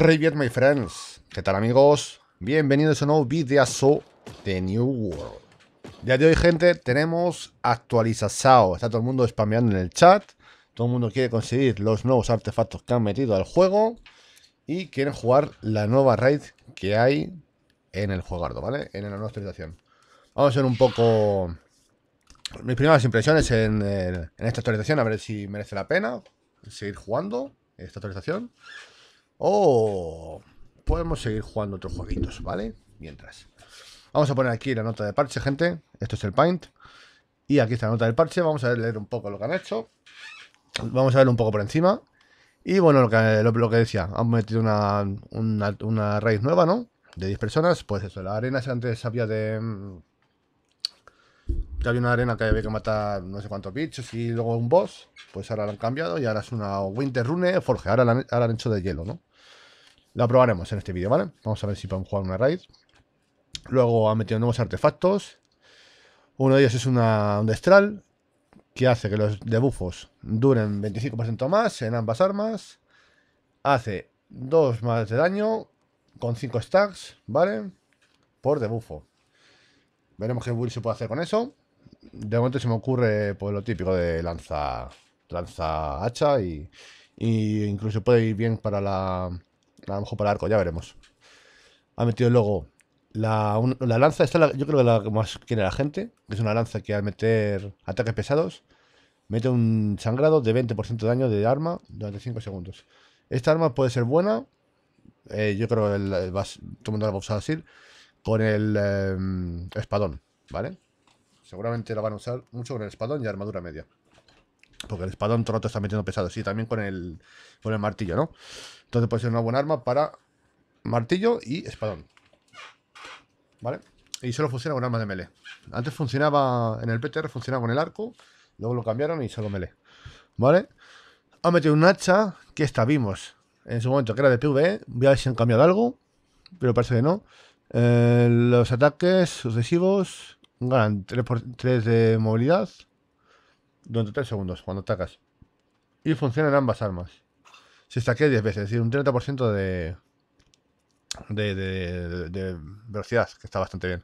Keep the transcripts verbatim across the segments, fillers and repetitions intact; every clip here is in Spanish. Привет, my friends. ¿Qué tal, amigos? Bienvenidos a un nuevo videazo de New World. Día de hoy, gente, tenemos actualizado. Está todo el mundo spameando en el chat. Todo el mundo quiere conseguir los nuevos artefactos que han metido al juego. Y quieren jugar la nueva raid que hay en el juegardo, ¿vale? En la nueva actualización. Vamos a ver un poco mis primeras impresiones en, en esta actualización. A ver si merece la pena seguir jugando esta actualización. Oh, podemos seguir jugando otros jueguitos, ¿vale? Mientras. Vamos a poner aquí la nota de parche, gente. Esto es el Paint. Y aquí está la nota del parche. Vamos a leer un poco lo que han hecho. Vamos a ver un poco por encima. Y bueno, lo que, lo, lo que decía. Han metido una, una, una raid nueva, ¿no? De diez personas. Pues eso, las arenas antes había de... Ya había una arena que había que matar no sé cuántos bichos y luego un boss. Pues ahora la han cambiado y ahora es una Winter Rune Forge. Ahora la han, ahora la han hecho de hielo, ¿no? La probaremos en este vídeo, ¿vale? Vamos a ver si podemos jugar una raid. Luego han metido nuevos artefactos. Uno de ellos es una, un Stral, que hace que los debufos duren veinticinco por ciento más en ambas armas. Hace dos más de daño con cinco stacks, ¿vale? Por debufo. Veremos qué build se puede hacer con eso. De momento se me ocurre pues lo típico de lanza, lanza hacha y, y incluso puede ir bien para la... A lo mejor para el arco, ya veremos. Ha metido luego la, un, la lanza, esta la, yo creo que la que más quiere la gente. Es una lanza que al meter ataques pesados mete un sangrado de veinte por ciento de daño de arma durante cinco segundos. Esta arma puede ser buena. eh, Yo creo que el, el, el, todo el mundo la va a usar así. Con el eh, espadón, ¿vale? Seguramente la van a usar mucho con el espadón y armadura media, porque el espadón todo el rato está metiendo pesados. Y también con el, con el martillo, ¿no? Entonces puede ser una buena arma para martillo y espadón, ¿vale? Y solo funciona con armas de melee. Antes funcionaba en el P T R, funcionaba con el arco. Luego lo cambiaron y solo melee, ¿vale? Ha metido un hacha que esta vimos en su momento que era de PvE. Voy a ver si han cambiado algo, pero parece que no. eh, Los ataques sucesivos ganan tres por tres de movilidad durante tres segundos cuando atacas. Y funcionan ambas armas. Se stackea diez veces, es decir, un treinta por ciento de, de, de, de velocidad, que está bastante bien.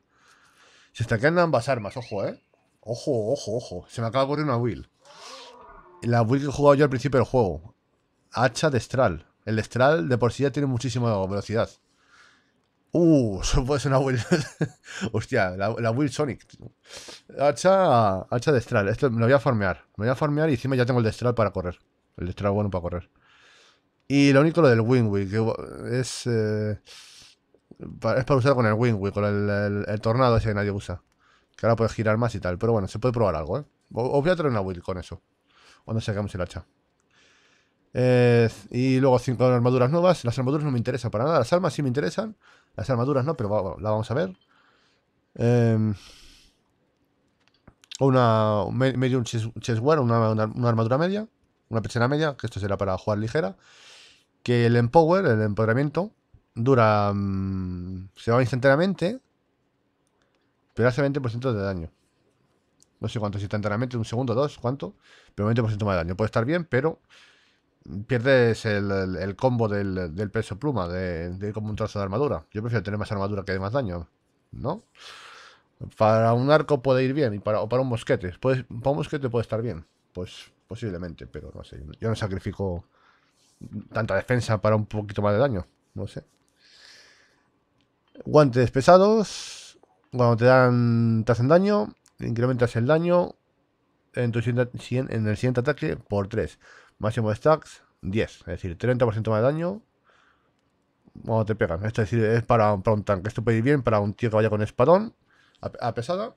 Se stackean ambas armas, ojo, eh. Ojo, ojo, ojo. Se me acaba de ocurrir una build. La build que he jugado yo al principio del juego. Hacha de Stral. El Stral de por sí ya tiene muchísima velocidad. Uh, eso puede ser una build. Hostia, la, la build Sonic. Hacha, hacha de Stral. Esto me lo voy a farmear. Me voy a farmear y encima ya tengo el de Stral para correr. El de Stral bueno para correr. Y lo único lo del Wing wheel, que es. Eh, para, es para usar con el Wing wheel, con el, el, el tornado ese que nadie usa. Que ahora puedes girar más y tal. Pero bueno, se puede probar algo, ¿eh? Os voy a traer una build con eso. Cuando saquemos el hacha. Eh, y luego cinco armaduras nuevas. Las armaduras no me interesan para nada. Las armas sí me interesan. Las armaduras no, pero bueno, la vamos a ver. Eh, una medium chestwear, una, una, una armadura media. Una pechera media, que esto será para jugar ligera. Que el empower, el empoderamiento, dura... Mmm, se va instantáneamente, pero hace veinte por ciento de daño. No sé cuánto es instantáneamente, un segundo, dos, cuánto. Pero veinte por ciento más de daño. Puede estar bien, pero... Pierdes el, el, el combo del, del peso pluma, de, de ir como un trozo de armadura. Yo prefiero tener más armadura que de más daño, ¿no? Para un arco puede ir bien, y para, o para un mosquete. Puedes, para un mosquete puede estar bien, pues posiblemente, pero no sé. Yo no sacrifico tanta defensa para un poquito más de daño, no sé. Guantes pesados. Cuando te dan, te hacen daño, incrementas el daño en, tu, en el siguiente ataque por tres. Máximo de stacks, diez. Es decir, treinta por ciento más de daño cuando te pegan. Esto es, decir, es para, para un tanque. Esto puede ir bien para un tío que vaya con espadón a, a pesada.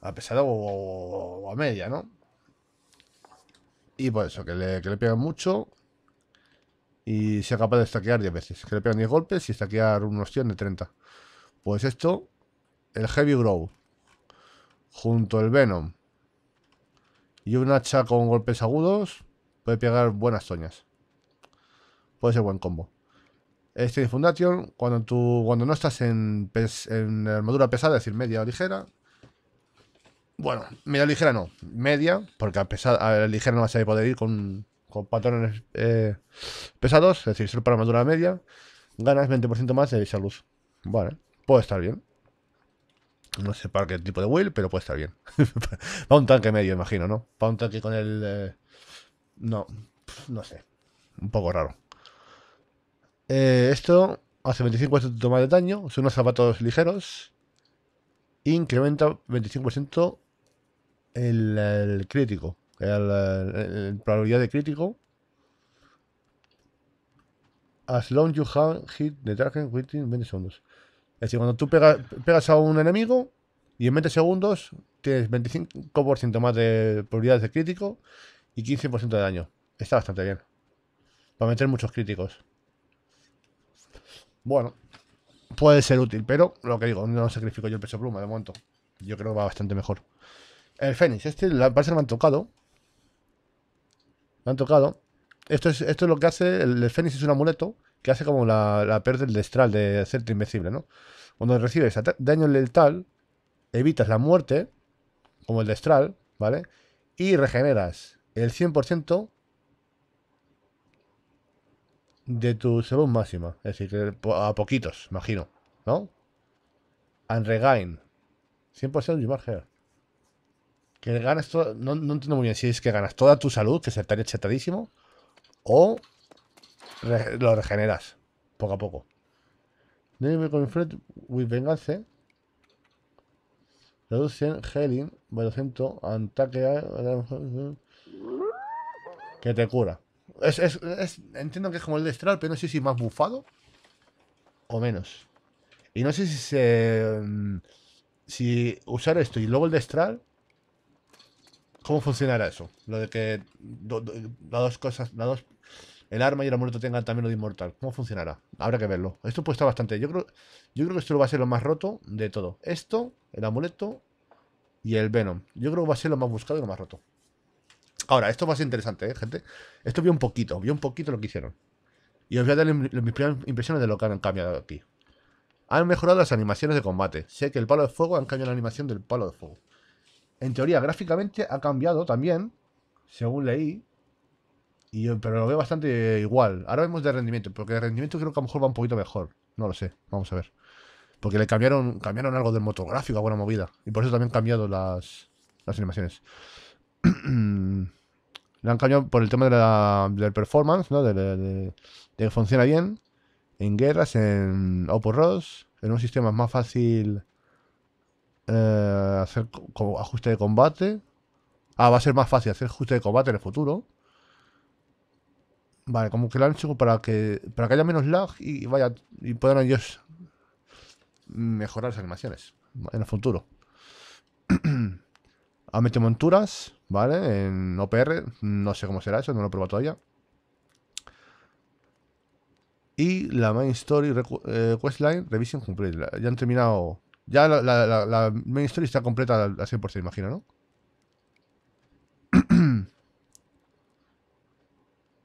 A pesada o, o, o a media, ¿no? Y por eso, que le, que le pegan mucho y sea capaz de stackear diez veces. Que le pegan diez golpes y stackear unos cien de treinta. Pues esto, el Heavy Grow junto al Venom y un hacha con golpes agudos puede pegar buenas toñas. Puede ser buen combo. Este de Foundation, cuando, tú, cuando no estás en, pes, en armadura pesada, es decir, media o ligera. Bueno, media o ligera no, media, porque a, pesada, a ligera no vas a poder ir con, con patrones eh, pesados, es decir, ser para armadura media, ganas veinte por ciento más de salud. Vale, puede estar bien. No sé para qué tipo de wheel, pero puede estar bien. Para un tanque medio, imagino, ¿no? Para un tanque con el... Eh... No, no sé. Un poco raro. Eh, esto hace veinticinco por ciento más de daño. Son unos zapatos ligeros. Incrementa veinticinco por ciento el, el crítico. La probabilidad de crítico. As long you have hit the target within veinte segundos. Es decir, cuando tú pega, pegas a un enemigo y en veinte segundos tienes veinticinco por ciento más de probabilidades de crítico y quince por ciento de daño. Está bastante bien. Para meter muchos críticos. Bueno, puede ser útil, pero lo que digo, no sacrifico yo el peso pluma de momento. Yo creo que va bastante mejor. El Fénix, este parece que me han tocado. Me han tocado. Esto es, esto es lo que hace. El Fénix es un amuleto que hace como la, la pérdida del Stral, de hacerte invencible, ¿no? Cuando recibes daño letal, evitas la muerte, como el de Stral, ¿vale? Y regeneras el cien por ciento de tu salud máxima. Es decir, a poquitos, imagino, ¿no? And regain cien por ciento de your health. Que ganas todo, no, no entiendo muy bien si es que ganas toda tu salud, que se estaría chetadísimo, o lo regeneras poco a poco. Dime con Fred with Vengeance. Reducen healing by doscientos. Ataque. Que te cura. Es, es, es, entiendo que es como el de Stral, pero no sé si más bufado o menos. Y no sé si se, si usar esto y luego el de Stral, ¿cómo funcionará eso? Lo de que do, do, las dos cosas, las dos. El arma y el amuleto tengan también lo de inmortal. ¿Cómo funcionará? Habrá que verlo. Esto puede estar bastante... Yo creo, yo creo que esto va a ser lo más roto de todo. Esto, el amuleto y el Venom. Yo creo que va a ser lo más buscado y lo más roto. Ahora, esto va a ser interesante, ¿eh, gente? Esto vio un poquito, vio un poquito lo que hicieron. Y os voy a dar mis primeras impresiones de lo que han cambiado aquí. Han mejorado las animaciones de combate. Sé que el palo de fuego, han cambiado la animación del palo de fuego. En teoría, gráficamente ha cambiado también, según leí. Y, pero lo veo bastante igual. Ahora vemos de rendimiento, porque de rendimiento creo que a lo mejor va un poquito mejor. No lo sé, vamos a ver. Porque le cambiaron cambiaron algo del motor gráfico, buena movida. Y por eso también han cambiado las, las animaciones. Le han cambiado por el tema de la, del performance, ¿no? De, de, de, de que funciona bien. En guerras, en O P R, en un sistema más fácil eh, hacer como ajuste de combate. Ah, va a ser más fácil hacer ajuste de combate en el futuro. Vale, como que lo han hecho para que para que haya menos lag y vaya y puedan ellos mejorar las animaciones en el futuro. Han metido monturas, ¿vale? En O P R, no sé cómo será eso, no lo he probado todavía. Y la Main Story eh, Questline Revision Complete. Ya han terminado... Ya la, la, la, la Main Story está completa al cien por ciento, imagino, ¿no?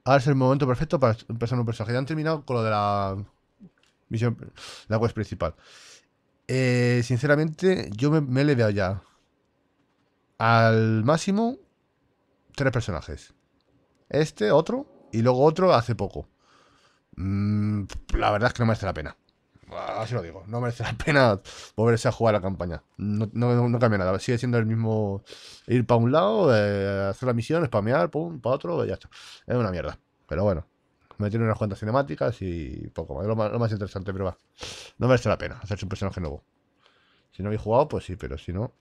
Ahora es el momento perfecto para empezar un personaje. Ya han terminado con lo de la misión, la quest principal. Eh, sinceramente, yo me, me he leveado ya al máximo tres personajes. Este, otro, y luego otro hace poco. Mm, la verdad es que no merece la pena. Así lo digo, no merece la pena volverse a jugar la campaña. No, no, no cambia nada, sigue siendo el mismo. Ir para un lado, eh, hacer la misión, spamear, pum, para otro, ya está. Es una mierda, pero bueno. Me tiene unas cuantas cinemáticas y poco más. Lo más, lo más interesante, pero va. No merece la pena hacerse un personaje nuevo. Si no habéis jugado, pues sí, pero si no...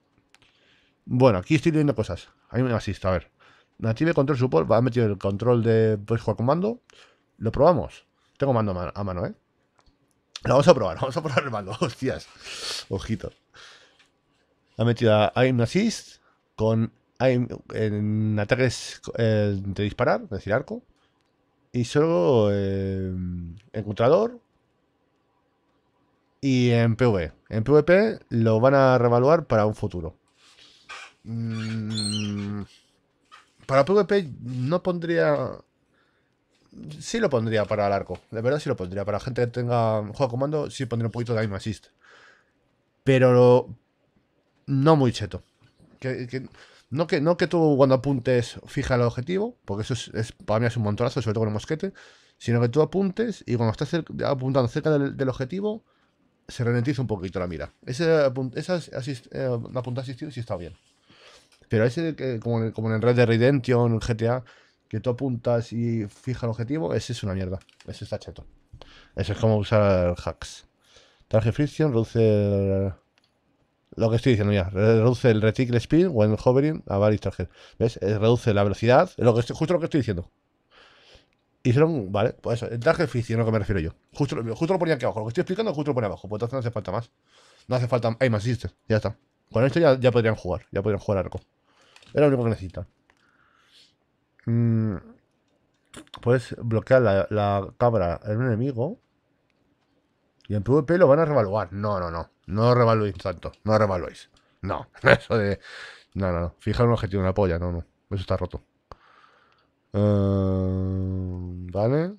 Bueno, aquí estoy leyendo cosas. A mí me asista, a ver. Native Control Support, va a meter el control de... Podéis jugar con mando. Lo probamos. Tengo mando a mano, ¿eh? Lo vamos a probar, vamos a probar el mando, hostias. Ojitos. Ha metido a Aim Assist con aim en ataques eh, de disparar, es decir, arco. Y solo eh, encontrador. Y en P V. En P V P lo van a reevaluar para un futuro. Mm, para P V P no pondría... Sí lo pondría para el arco, de verdad sí lo pondría. Para gente que tenga juego con mando, sí pondría un poquito de aim assist. Pero no muy cheto. Que, que No que, no que tú cuando apuntes fija el objetivo, porque eso es, es para mí es un montonazo, sobre todo con el mosquete, sino que tú apuntes y cuando estás cerca, apuntando cerca del, del objetivo, se ralentiza un poquito la mira. Ese apunt, esa asist, eh, apunta asistido sí está bien. Pero ese, que, como, en, como en Red Dead Redemption, en G T A, que tú apuntas y fija el objetivo, ese es una mierda. Ese está cheto. Ese es como usar hacks. Target friction, reduce el... Lo que estoy diciendo ya, reduce el reticle speed o el hovering a varios targets. ¿Ves? Reduce la velocidad, lo que estoy, justo lo que estoy diciendo. Y son, vale, pues eso, el target friction, a lo que me refiero yo. Justo, justo lo ponía aquí abajo, lo que estoy explicando justo lo ponía abajo, pues entonces no hace falta más. No hace falta, hay más sisters, ya está. Con esto ya, ya podrían jugar, ya podrían jugar arco. Es lo único que necesitan. Mm, puedes bloquear la, la cámara en un enemigo. Y en PvP lo van a revaluar. No, no, no. No revaluéis tanto. No revaluéis. No. Eso de... No, no, no. Fijar un objetivo, una polla. No, no. Eso está roto. Uh, vale.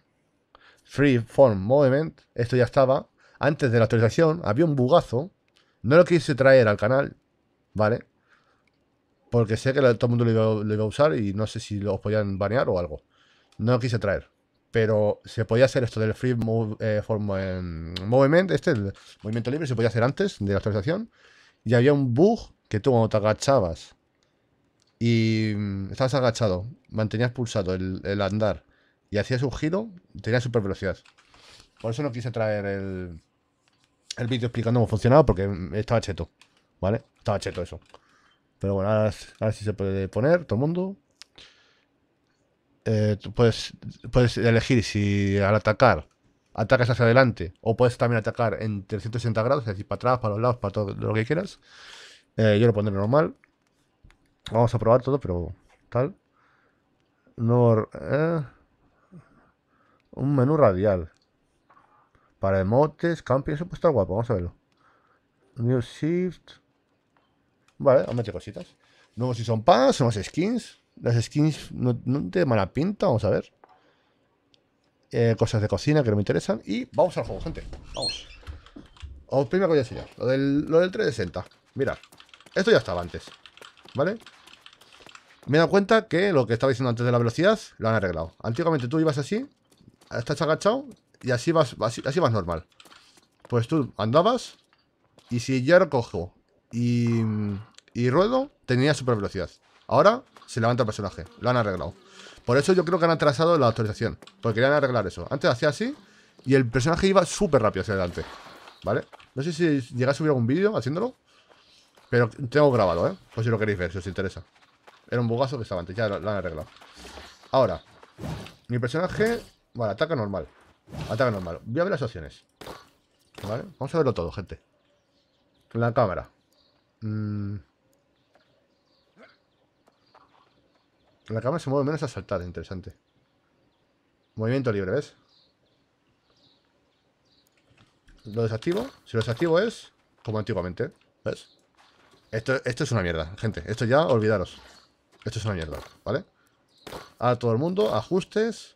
Free Form Movement. Esto ya estaba. Antes de la actualización había un bugazo. No lo quise traer al canal. Vale. Porque sé que todo el mundo lo iba, lo iba a usar y no sé si lo podían banear o algo. No lo quise traer. Pero se podía hacer esto del free move, eh, form, eh, movement, este, el movimiento libre, se podía hacer antes de la actualización. Y había un bug que tú cuando te agachabas y estabas agachado, mantenías pulsado el, el andar y hacías un giro, tenías super velocidad. Por eso no quise traer el, el vídeo explicando cómo funcionaba, porque estaba cheto, ¿vale? Estaba cheto eso. Pero bueno, ahora, ahora sí se puede poner todo el mundo. Eh, tú puedes, puedes elegir si al atacar atacas hacia adelante o puedes también atacar en trescientos sesenta grados, es decir, para atrás, para los lados, para todo lo que quieras. Eh, yo lo pondré normal. Vamos a probar todo, pero tal. No, eh, un menú radial para emotes, camping, eso puede estar guapo. Vamos a verlo. New Shift. Vale, vamos a meter cositas. Nuevos Season Pass, nuevas skins. Las skins no, no tienen mala pinta, vamos a ver. Eh, cosas de cocina que no me interesan. Y vamos al juego, gente. Vamos. Os primero que voy a enseñar. Lo del, lo del trescientos sesenta. Mirad. Esto ya estaba antes. ¿Vale? Me he dado cuenta que lo que estaba diciendo antes de la velocidad lo han arreglado. Antiguamente tú ibas así, estás agachado y así vas, así, así vas normal. Pues tú andabas y si yo recojo y, y ruedo, tenía super velocidad. Ahora se levanta el personaje. Lo han arreglado. Por eso yo creo que han atrasado la actualización. Porque querían arreglar eso. Antes hacía así y el personaje iba súper rápido hacia adelante. ¿Vale? No sé si llegué a subir algún vídeo haciéndolo. Pero tengo grabado, ¿eh? Pues si lo queréis ver, si os interesa. Era un bugazo que estaba antes. Ya lo, lo han arreglado. Ahora. Mi personaje... Vale, ataca normal. Ataca normal. Voy a ver las opciones. ¿Vale? Vamos a verlo todo, gente. La cámara. Mmm... La cámara se mueve menos a saltar, interesante. Movimiento libre, ¿ves? Lo desactivo. Si lo desactivo es como antiguamente, ¿ves? Esto, esto es una mierda, gente. Esto ya, olvidaros. Esto es una mierda, ¿vale? A todo el mundo, ajustes.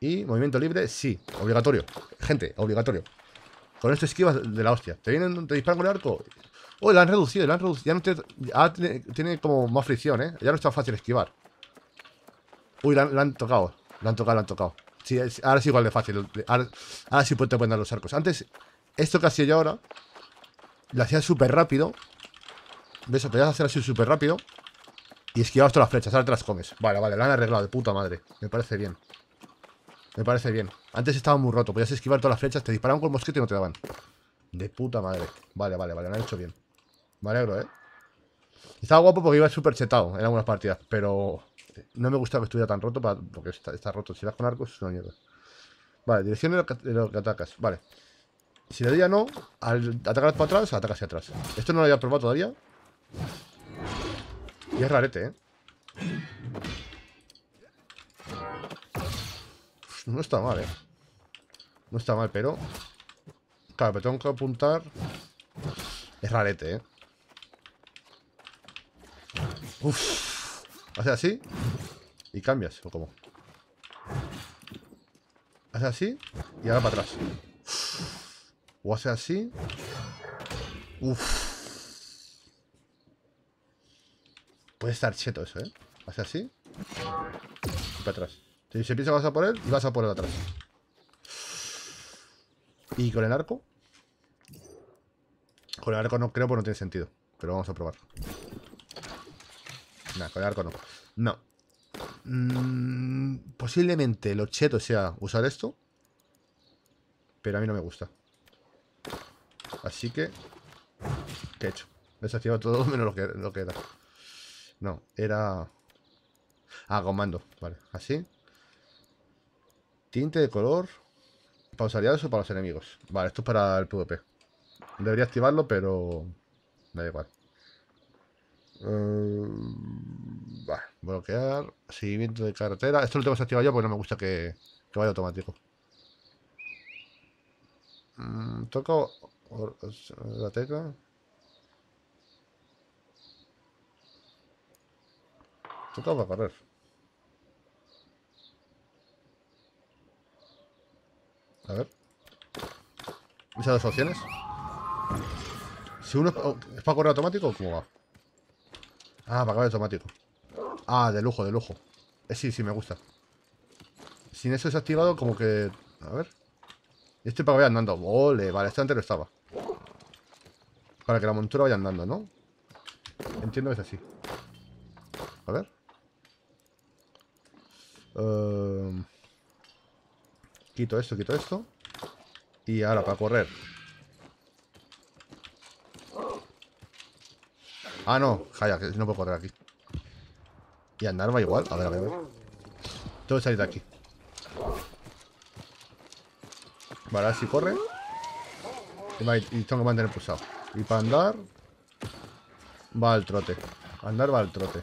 Y movimiento libre, sí. Obligatorio, gente, obligatorio. Con esto esquivas de la hostia. Te vienen, te disparan con el arco. Oh, la han reducido, la han reducido. Ya no te, ya tiene, tiene como más fricción, ¿eh? Ya no está fácil esquivar. Uy, la, la han tocado. La han tocado, la han tocado. Sí, es, ahora es igual de fácil. Ahora, ahora sí te pueden dar los arcos. Antes, esto que hacía yo ahora, lo hacía súper rápido. ¿Ves? Podías hacer así súper rápido. Y esquivabas todas las flechas. Ahora te las comes. Vale, vale. Lo han arreglado de puta madre. Me parece bien. Me parece bien. Antes estaba muy roto. Podías esquivar todas las flechas. Te disparaban con el mosquete y no te daban. De puta madre. Vale, vale, vale. Lo han hecho bien. Me alegro, ¿eh? Estaba guapo porque iba súper chetado en algunas partidas. Pero... no me gusta que estuviera tan roto para, porque está, está roto. Si vas con arcos es una mierda. Vale, dirección de lo, que, de lo que atacas. Vale. Si le doy a no, al atacar para atrás, atacas hacia atrás. Esto no lo había probado todavía. Y es rarete, ¿eh? Uf, no está mal, ¿eh? No está mal, pero... Claro, pero tengo que apuntar... Es rarete, ¿eh? Uff. Haces así y cambias, ¿o cómo? Haces así y ahora para atrás. O haces así. Uff. Puede estar cheto eso, ¿eh? Hace así. Y para atrás. Si se piensa que vas a por él, y vas a por él atrás. ¿Y con el arco? Con el arco no creo, porque no tiene sentido. Pero vamos a probar. Nah, con el arco no. No. Mm, posiblemente lo cheto sea usar esto. Pero a mí no me gusta. Así que... ¿Qué he hecho? Desactivado todo menos lo que, lo que era. No, era... Ah, comando. Vale, así. Tinte de color. Para los aliados o para los enemigos. Vale, esto es para el PvP. Debería activarlo, pero... Da igual. Uh, vale, bloquear. Seguimiento de carretera. Esto lo tengo desactivado yo porque no me gusta que, que vaya automático. Mm, toco la tecla. Toca para correr. A ver. Esas dos opciones. Si uno es, oh, ¿es para correr automático o cómo va? Ah, para correr automático. Ah, de lujo, de lujo. Eh, sí, sí, me gusta. Sin eso desactivado, como que... A ver. Este para que vaya andando. Vale, vale, este antes no estaba. Para que la montura vaya andando, ¿no? Entiendo que es así. A ver. Uh, quito esto, quito esto. Y ahora para correr. Ah, no, calla, que no puedo correr aquí. Y andar va igual. A ver, a ver, a ver. Tengo que salir de aquí. Vale, a ver si corre. Y tengo que mantener pulsado. Y para andar va al trote. Andar va al trote.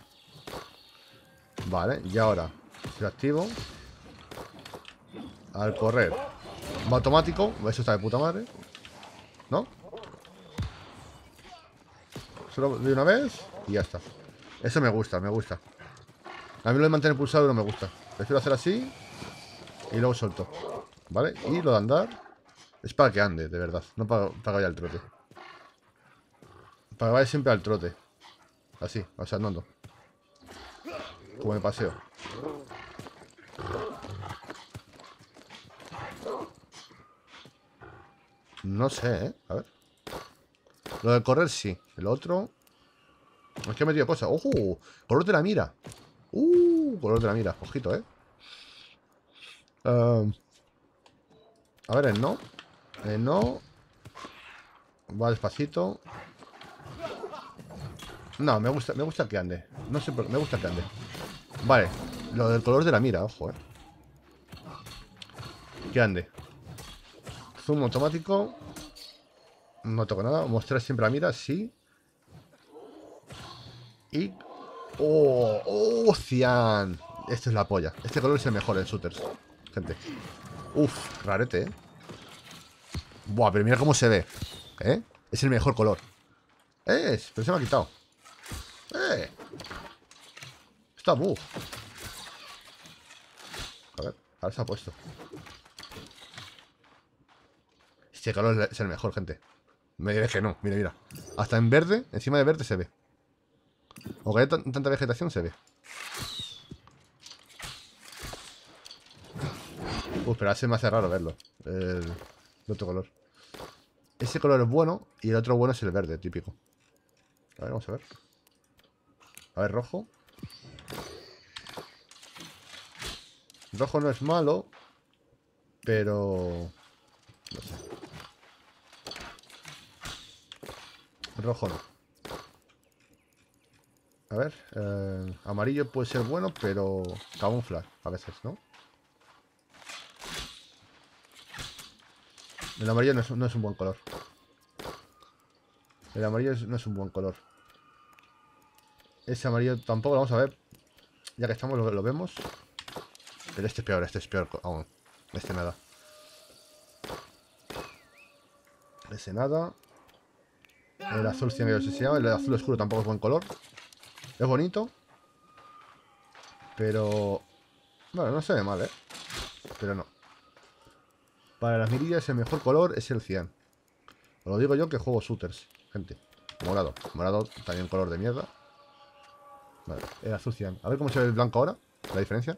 Vale, y ahora si lo activo al correr va automático. Eso está de puta madre, ¿no? Solo de una vez y ya está. Eso me gusta, me gusta. A mí lo de mantener pulsado no me gusta. Prefiero hacer así y luego suelto. Vale, y lo de andar es para que ande, de verdad. No para, para que vaya al trote. Para que vaya siempre al trote. Así, o sea, andando. Como me paseo. No sé, ¿eh? A ver. Lo de correr, sí. El otro... Es que he metido cosas. ¡Ojo! Color de la mira. ¡Uh! Color de la mira. Ojito, ¿eh? Um, a ver, el no. El no. Va despacito. No, me gusta, me gusta que ande. No sé por qué. Me gusta que ande. Vale, lo del color de la mira, ojo, eh. Que ande. Zoom automático. No toco nada. Mostrar siempre la mira, sí. Y... ¡Oh! ¡Oh, cian! Esto es la polla. Este color es el mejor en shooters, gente. Uf, rarete, eh. Buah, pero mira cómo se ve, ¿eh? Es el mejor color. ¡Eh! Pero se me ha quitado. ¡Eh! Está buf. A ver, ahora se ha puesto. Este color es el mejor, gente. Me diré que no, mira, mira. Hasta en verde, encima de verde se ve. Aunque hay tanta vegetación, se ve. Uy, pero ahora se me hace raro verlo. El, el otro color. Ese color es bueno y el otro bueno es el verde, típico. A ver, vamos a ver. A ver, rojo. Rojo no es malo, pero... No sé. Rojo no. A ver, eh, amarillo puede ser bueno, pero camuflar a veces, ¿no? El amarillo no es, no es un buen color. El amarillo es, no es un buen color. Ese amarillo tampoco, lo vamos a ver. Ya que estamos, lo, lo vemos. Pero este es peor, este es peor aún. Este nada. Ese nada. El azul tiene que obsesionado. El azul oscuro tampoco es buen color. Es bonito. Pero... Bueno, no se ve mal, ¿eh? Pero no. Para las mirillas el mejor color es el cian. Os lo digo yo que juego shooters, gente. Morado. Morado también color de mierda. Vale, era sucia. A ver cómo se ve el blanco ahora. La diferencia.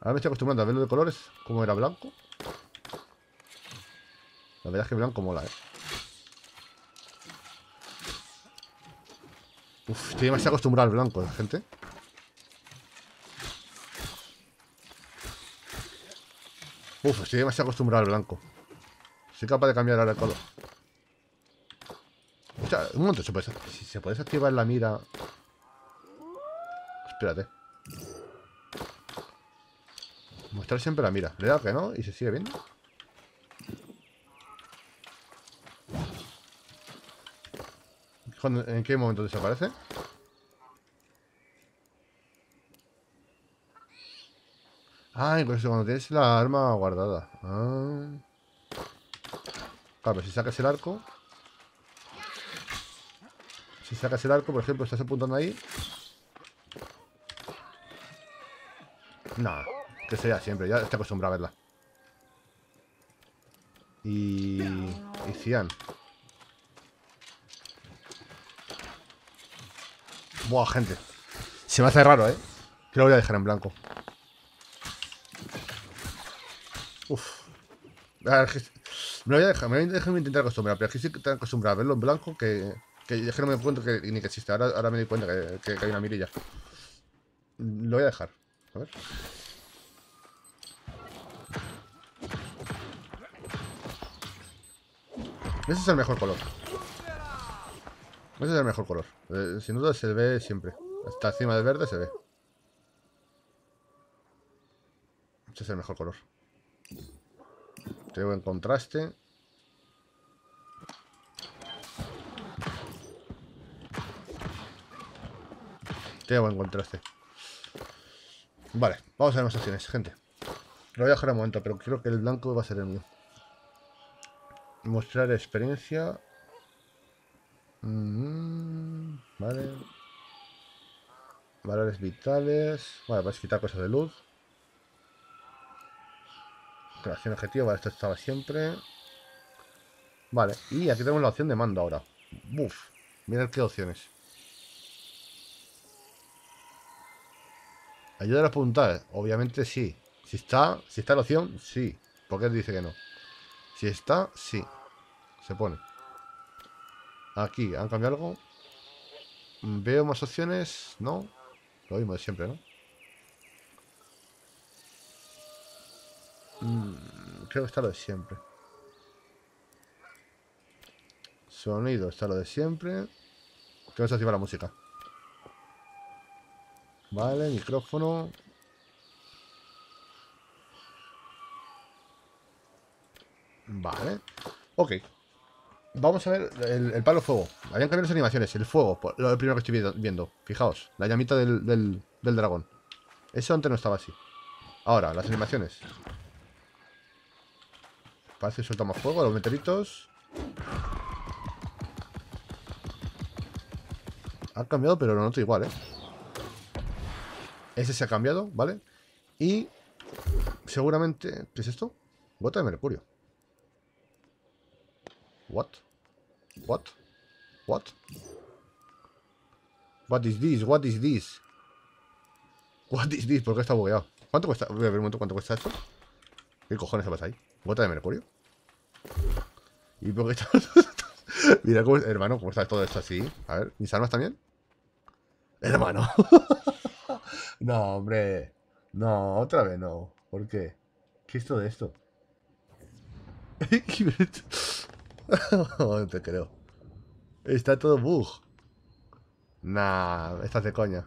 Ahora me estoy acostumbrando a verlo de colores. Como era blanco. La verdad es que blanco mola, eh. Uf, estoy demasiado acostumbrado al blanco, la gente. Uf, estoy demasiado acostumbrado al blanco. Soy capaz de cambiar ahora el color. O sea, un momento, si se puede desactivar la mira. Espérate. Mostrar siempre la mira. Le da que no y se sigue viendo. ¿En qué momento desaparece? Ah, incluso cuando tienes la arma guardada. Ah. Claro, pero si sacas el arco. Si sacas el arco, por ejemplo, estás apuntando ahí. Nah, que sea siempre, ya está acostumbrado a verla. Y. Y Cian. Buah, gente. Se me hace raro, ¿eh? Creo que lo voy a dejar en blanco. Uf. Me lo voy a dejar, me voy a dejar intentar acostumbrar, pero aquí sí que estoy acostumbrado a verlo en blanco que, que ya no me encuentro que ni que existe. Ahora, ahora me doy cuenta que, que, que hay una mirilla. Lo voy a dejar. A ver. Ese es el mejor color. Ese es el mejor color. Eh, sin duda se ve siempre. Hasta encima del verde se ve. Ese es el mejor color. Tiene buen contraste. Tiene buen contraste. Vale, vamos a ver las opciones, gente. Lo voy a dejar un momento, pero creo que el blanco va a ser el mío. Mostrar experiencia. Mm, vale. Valores vitales. Vale, vais a quitar cosas de luz. Creación objetivo, vale, esto estaba siempre. Vale, y aquí tenemos la opción de mando ahora. Buf, mirad qué opciones. Ayudar a apuntar, obviamente sí. Si está, si está la opción, sí. Porque él dice que no. Si está, sí. Se pone. Aquí, ¿han cambiado algo? ¿Veo más opciones? No. Lo mismo de siempre, ¿no? Mm, creo que está lo de siempre. Sonido, está lo de siempre. Que no se activa la música. Vale, micrófono. Vale. Ok. Vamos a ver el, el palo fuego. Habían cambiado las animaciones. El fuego, lo primero que estoy viendo. Fijaos, la llamita del, del, del dragón. Eso antes no estaba así. Ahora, las animaciones. Parece que suelta más fuego. Los meteoritos. Han cambiado, pero lo noto igual, ¿eh? Ese se ha cambiado, ¿vale? Y seguramente... ¿Qué es esto? Gota de mercurio. What? What? What? What is this? What is this? What is this? ¿Por qué está bugueado? ¿Cuánto cuesta? Voy a ver un momento cuánto cuesta esto. ¿Qué cojones se pasa ahí? ¿Gota de mercurio? ¿Y por qué está...? Mira, cómo... hermano, ¿cómo está todo esto así? A ver, ¿mis armas también? Hermano. No, hombre. No, otra vez no. ¿Por qué? ¿Qué es todo esto? No te creo. Está todo bug. Nah, estás de coña.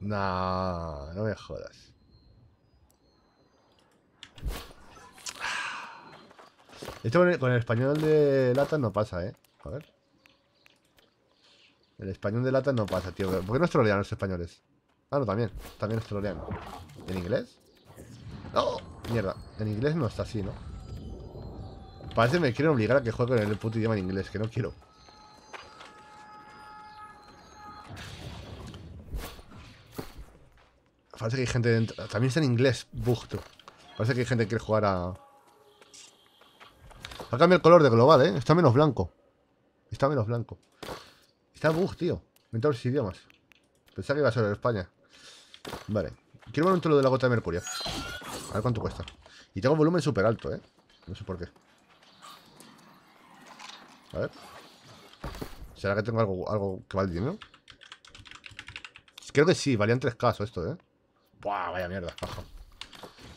Nah, no me jodas. Esto con el, con el español de lata no pasa, eh. A ver. El español de lata no pasa, tío. ¿Por qué no trolean los españoles? Ah, no, también. También nos trolean. ¿En inglés? ¡Oh! Mierda. En inglés no está así, ¿no? Parece que me quieren obligar a que juegue en el puto idioma en inglés, que no quiero. Parece que hay gente dentro. También está en inglés, bugto. Parece que hay gente que quiere jugar a... Ha cambiado el color de global, ¿eh? Está menos blanco. Está menos blanco. Está bug, tío. En todos los idiomas. Pensaba que iba a ser en España. Vale. Quiero ver un tolo de la gota de mercurio. A ver cuánto cuesta. Y tengo volumen súper alto, ¿eh? No sé por qué. A ver. ¿Será que tengo algo, algo que vale dinero? Creo que sí. Valían tres K esto, ¿eh? Buah, vaya mierda. Ha bajado.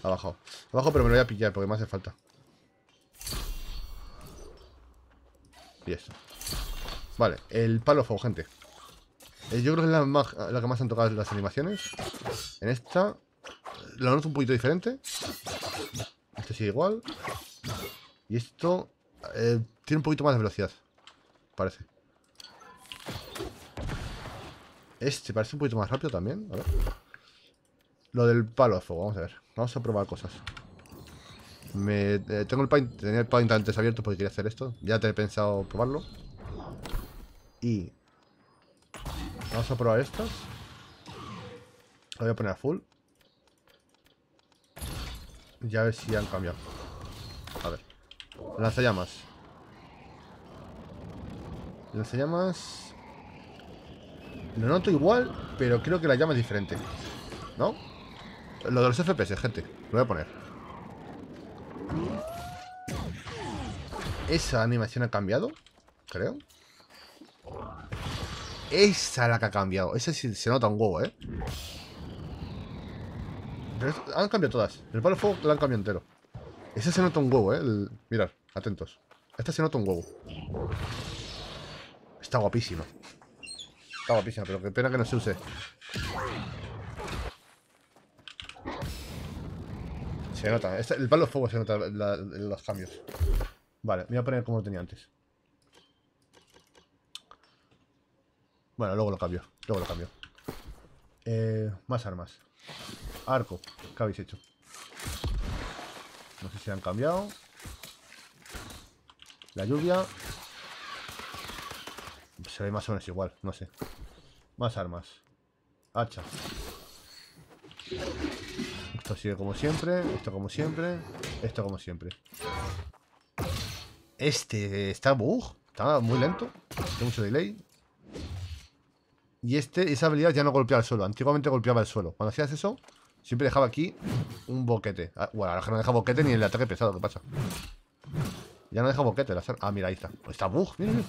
Ha bajado. Ha bajado, pero me lo voy a pillar porque me hace falta. Y esto. Vale. El palo fuego, gente. Yo creo que es la, más, la que más han tocado las animaciones. En esta la noto un poquito diferente. Este sigue igual. Y esto eh, tiene un poquito más de velocidad, parece. Este parece un poquito más rápido también. A ver. Lo del palo de fuego, vamos a ver. Vamos a probar cosas. Me, eh, tengo el paint, tenía el paint antes abierto porque quería hacer esto. Ya te he pensado probarlo. Y... vamos a probar estas. Lo voy a poner a full. Ya a ver si han cambiado. A ver. Lanzallamas. Lanzallamas. Lo noto igual, pero creo que la llama es diferente, ¿no? Lo de los F P S, gente. Lo voy a poner. Esa animación ha cambiado, creo. Esa es la que ha cambiado. Esa sí se nota un huevo, ¿eh? Pero esto, han cambiado todas. El palo de fuego lo han cambiado entero. Esa se nota un huevo, ¿eh? El, mirad, atentos. Esta se nota un huevo. Está guapísima. Está guapísima, pero qué pena que no se use. Se nota. Esta, el palo de fuego se nota la, los cambios. Vale, me voy a poner como lo tenía antes. Bueno, luego lo cambio, luego lo cambio. Eh, más armas. Arco, ¿qué habéis hecho? No sé si han cambiado. La lluvia. Se ve más o menos igual, no sé. Más armas. Hacha. Esto sigue como siempre, esto como siempre, esto como siempre. Este está bug, está muy lento, tiene mucho delay. Y este, esa habilidad ya no golpea el suelo. Antiguamente golpeaba el suelo. Cuando hacías eso, siempre dejaba aquí un boquete. Ah, bueno, ahora no deja boquete ni el ataque pesado. ¿Qué pasa? Ya no deja boquete. La ah, mira, ahí está. Está bug, mira, mira.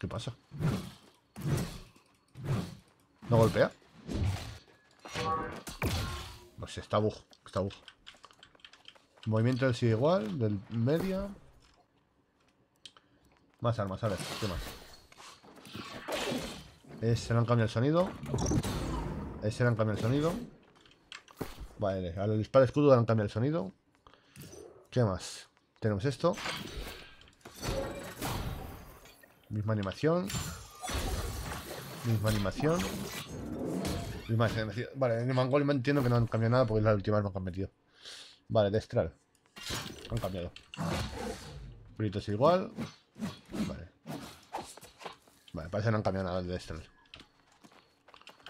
¿Qué pasa? ¿No golpea? No sé, está bug. Está bug. Movimiento del sigue igual, del media. Más armas, a ver, ¿qué más? Ese no han cambiado el sonido. Ese no han cambiado el sonido. Vale, al disparo escudo no han cambiado el sonido. ¿Qué más? Tenemos esto. Misma animación. Misma animación. Misma animación. Vale, en el Mangol me entiendo que no han cambiado nada porque es la última arma que han metido. Vale, de Stral. Han cambiado. Brito es igual. Vale. Vale, parece que no han cambiado nada de Stral.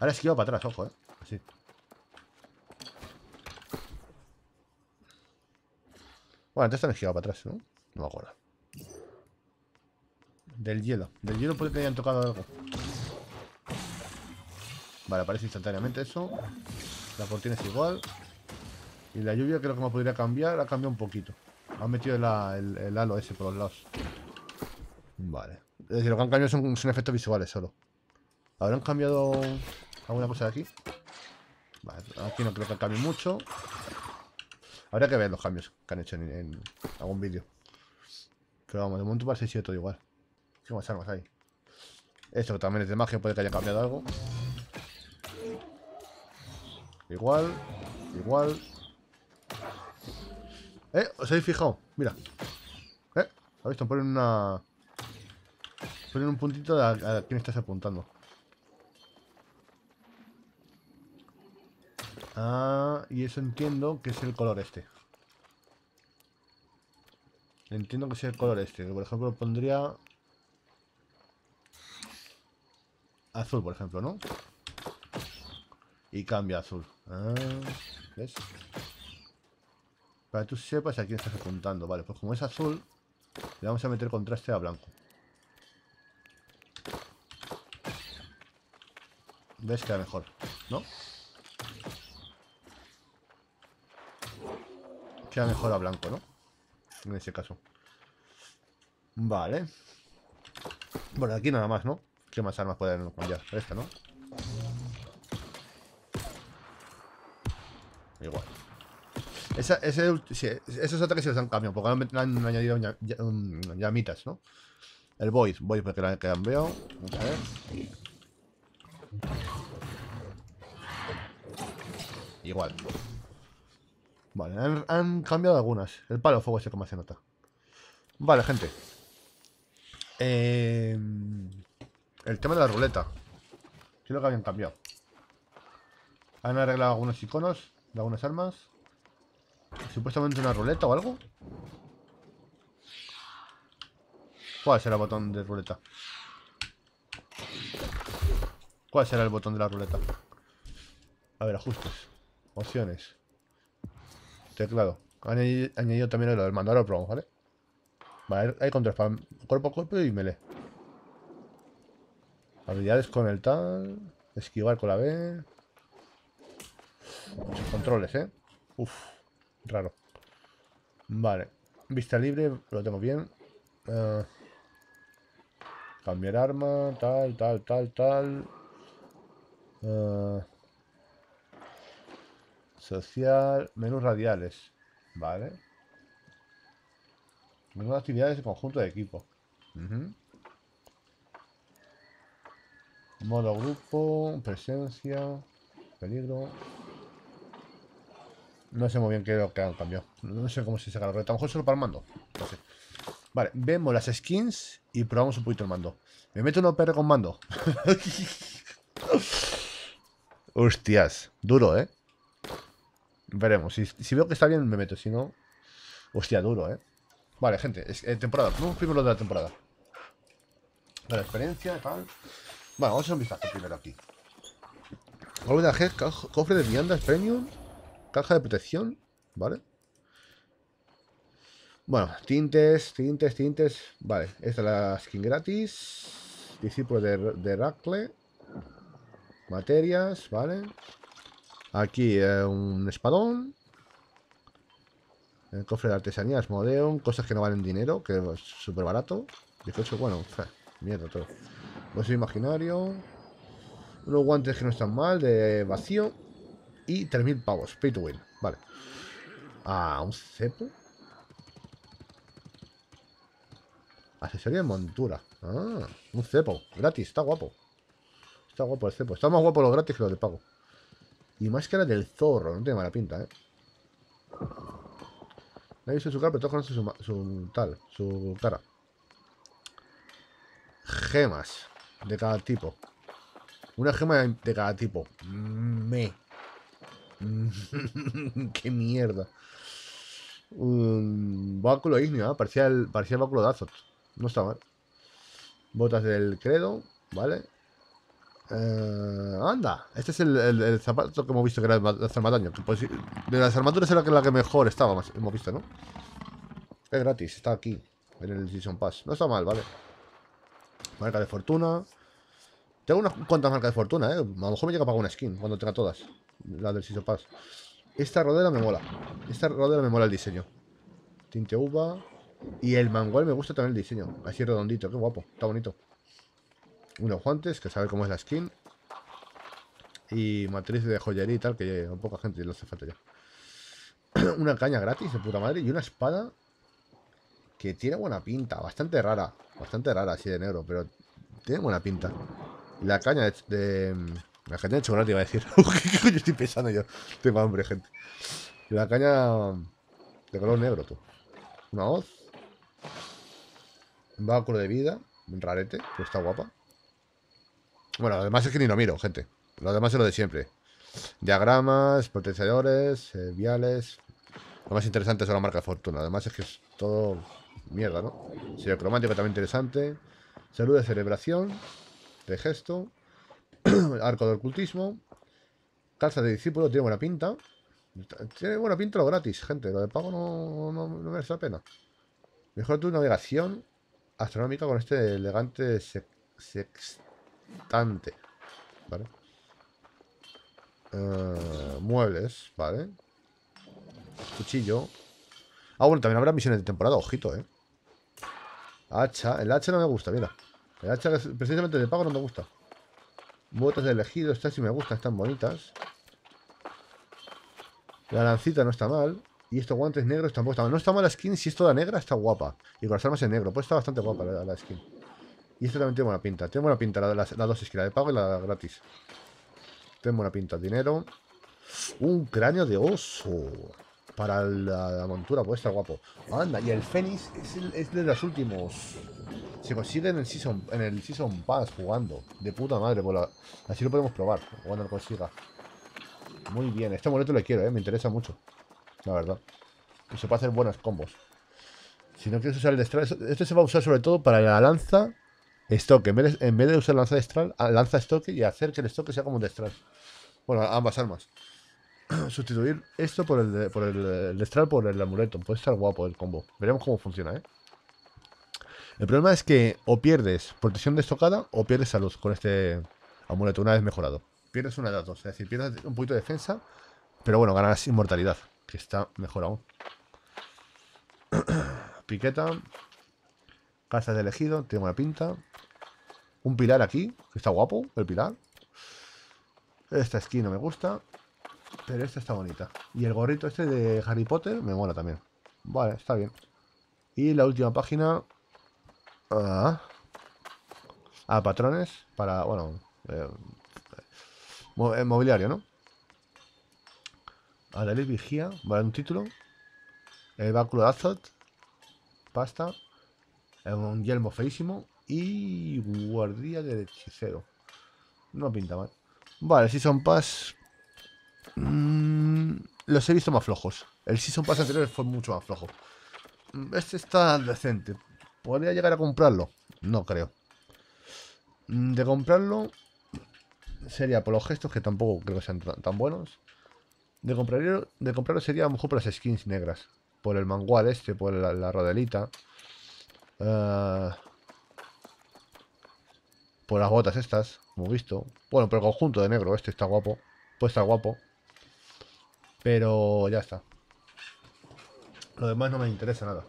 Ahora esquiva para atrás, ojo, eh. Así. Bueno, antes han esquivado para atrás, ¿no? No me acuerdo. Del hielo. Del hielo puede que hayan tocado algo. Vale, aparece instantáneamente eso. La cortina es igual. Y la lluvia creo que me podría cambiar. Ha cambiado un poquito. Han metido la, el, el halo ese por los lados. Vale. Es decir, lo que han cambiado son, son efectos visuales solo. ¿Habrán cambiado alguna cosa de aquí? Vale, aquí no creo que cambie mucho. Habría que ver los cambios que han hecho en, en algún vídeo. Pero vamos, de momento parece que sigue todo igual. ¿Qué más armas hay? Esto también es de magia, puede que haya cambiado algo. Igual, igual. ¿Eh? ¿Os habéis fijado? Mira. ¿Eh? ¿Habéis visto? Ponen una... poner un puntito a, a quién estás apuntando. Ah, y eso entiendo que es el color este. Entiendo que es el color este. Por ejemplo, pondría azul, por ejemplo, ¿no? Y cambia a azul. Ah, ¿ves? Para que tú sepas a quién estás apuntando. Vale, pues como es azul, le vamos a meter contraste a blanco. ¿Ves? Queda mejor, ¿no? Queda mejor a blanco, ¿no? En ese caso. Vale. Bueno, aquí nada más, ¿no? ¿Qué más armas pueden cambiar? Esta, ¿no? Igual. Esa, ese, sí, esos ataques se los han cambiado, porque ahora han, han añadido ña, ña, llamitas, ¿no? El Void, Void porque la han cambiado. Vamos a ver. Igual. Vale, han, han cambiado algunas. El palo fuego ese como se nota. Vale, gente. Eh, el tema de la ruleta. ¿Qué es lo que habían cambiado? Han arreglado algunos iconos de algunas armas. Supuestamente una ruleta o algo. ¿Cuál será el botón de ruleta? ¿Cuál será el botón de la ruleta? A ver, ajustes, opciones, teclado. Han añadido también el del mando, ahora lo probamos, ¿vale? Vale, hay contra spam, cuerpo a cuerpo y melee. Habilidades con el tal, esquivar con la B. Muchos controles, ¿eh? Uf, raro. Vale, vista libre, lo tengo bien. Uh, cambiar arma, tal, tal, tal, tal. Uh, social, menús radiales. Vale. Menudas actividades de conjunto de equipo. Uh-huh. Modo grupo, presencia, peligro. No sé muy bien qué es lo que han cambiado. No sé cómo se saca la ruleta. A lo mejor solo para el mando. No sé. Vale, vemos las skins y probamos un poquito el mando. Me meto un O P R con mando. Hostias, duro, ¿eh? Veremos. Si, si veo que está bien, me meto. Si no... Hostia, duro, ¿eh? Vale, gente, es, eh, temporada, vamos primero de la temporada. De la experiencia, tal. Vale, vamos a hacer un vistazo primero aquí. Golden Head, cofre de viandas premium, caja de protección, ¿vale? Bueno, tintes, tintes, tintes. Vale, esta es la skin gratis. Discípulo de, de Heracle. Materias, ¿vale? Aquí eh, un espadón. El cofre de artesanías, Modeon, cosas que no valen dinero, que es súper barato. dieciocho, bueno, ja, mierda todo. Bolso imaginario. Unos guantes que no están mal, de vacío. Y tres mil pavos, pay to win, vale. Ah, un cepo. Asesoría en montura. Ah, un cepo, gratis, está guapo. Está guapo el cepo, está más guapo lo gratis que lo de pago. Y máscara del zorro, no tiene mala pinta, eh. Nadie usa su cara, pero todos conocen su, su tal, su cara. Gemas de cada tipo. Una gema de cada tipo. Me. Qué mierda. Un báculo ígneo, ¿eh? Parecía el, parecía el báculo de Azot. No está mal. Botas del credo, ¿vale? Eh, anda, este es el, el, el zapato que hemos visto que era de hacer más daño. Pues, de las armaduras era la que mejor estaba, más, hemos visto, ¿no? Es gratis, está aquí, en el Season Pass. No está mal, ¿vale? Marca de fortuna. Tengo unas cuantas marcas de fortuna, ¿eh? A lo mejor me llega a pagar una skin cuando tenga todas. La del Season Pass. Esta rodela me mola. Esta rodela me mola el diseño. Tinte uva. Y el manual me gusta también el diseño. Así redondito, qué guapo, está bonito. Unos guantes, que sabe cómo es la skin. Y matriz de joyería y tal, que a poca gente le hace falta ya. Una caña gratis, de puta madre. Y una espada que tiene buena pinta. Bastante rara. Bastante rara, así de negro, pero tiene buena pinta. La caña de... de la caña de chocolate iba a decir. ¿Qué coño estoy pensando yo? Tengo hambre, gente. La caña de color negro, tú. Una hoz. Un báculo de vida. Un rarete, pero está guapa. Bueno, además es que ni lo miro, gente. Lo demás es lo de siempre. Diagramas, potenciadores, eh, viales. Lo más interesante es la marca de fortuna. Además es que es todo mierda, ¿no? Sello cromático también interesante. Salud de celebración. De gesto. Arco del ocultismo. Calza de discípulo, tiene buena pinta. Tiene buena pinta lo gratis, gente. Lo de pago no, no, no merece la pena. Mejora tu navegación astronómica con este elegante sextante. Vale. Uh, muebles, vale. Cuchillo. Ah, bueno, también habrá misiones de temporada, ojito, eh. Hacha, el hacha no me gusta, mira. El hacha precisamente de pago no me gusta. Botas de elegido, estas sí me gustan, están bonitas. La lancita no está mal. Y estos guantes negros tampoco están mal. No está mal la skin, si es toda negra está guapa. Y con las armas en negro, pues está bastante guapa la, la skin. Y esto también tiene buena pinta. Tiene buena pinta las la, la dos skins, la de pago y la gratis. Tiene buena pinta, dinero. Un cráneo de oso para la, la montura, puede estar guapo. Anda, y el Fénix es, el, es de los últimos. Se consigue en el Season, en el Season Pass jugando. De puta madre, pues la, así lo podemos probar cuando lo consiga. Muy bien, este boleto lo quiero, ¿eh? Me interesa mucho, la verdad. Que se puede hacer buenas combos. Si no quieres usar el de Stral, este se va a usar sobre todo para la lanza Stock. En vez de, en vez de usar lanza de Stral, lanza Stock y hacer que el Stock sea como un de Stral. Bueno, ambas armas. Sustituir esto por el de, por el, el de Stral por el amuleto. Puede estar guapo el combo. Veremos cómo funciona, ¿eh? El problema es que o pierdes protección de estocada o pierdes salud con este amuleto una vez mejorado. Pierdes una de las dos, es decir, pierdes un poquito de defensa, pero bueno, ganas inmortalidad, que está mejor aún. Piqueta. Casas de elegido, tiene buena pinta. Un pilar aquí, que está guapo, el pilar. Esta skin no me gusta, pero esta está bonita. Y el gorrito este de Harry Potter me mola también. Vale, está bien. Y la última página. Ah, ah patrones para, bueno, eh, eh, mobiliario, ¿no? Adalid Vigía, vale, un título. El báculo de Azot. Pasta. Un yelmo feísimo. Y guardia del hechicero. No pinta mal. Vale, Season Pass. Mm, los he visto más flojos. El Season Pass anterior fue mucho más flojo. Este está decente. ¿Podría llegar a comprarlo? No creo. De comprarlo sería por los gestos, que tampoco creo que sean tan buenos. De comprarlo, de comprarlo sería a lo mejor por las skins negras. Por el mangual este, por la, la rodelita. Uh, por las botas estas, como he visto. Bueno, por el conjunto de negro, este está guapo. Puede estar guapo. Pero ya está. Lo demás no me interesa nada.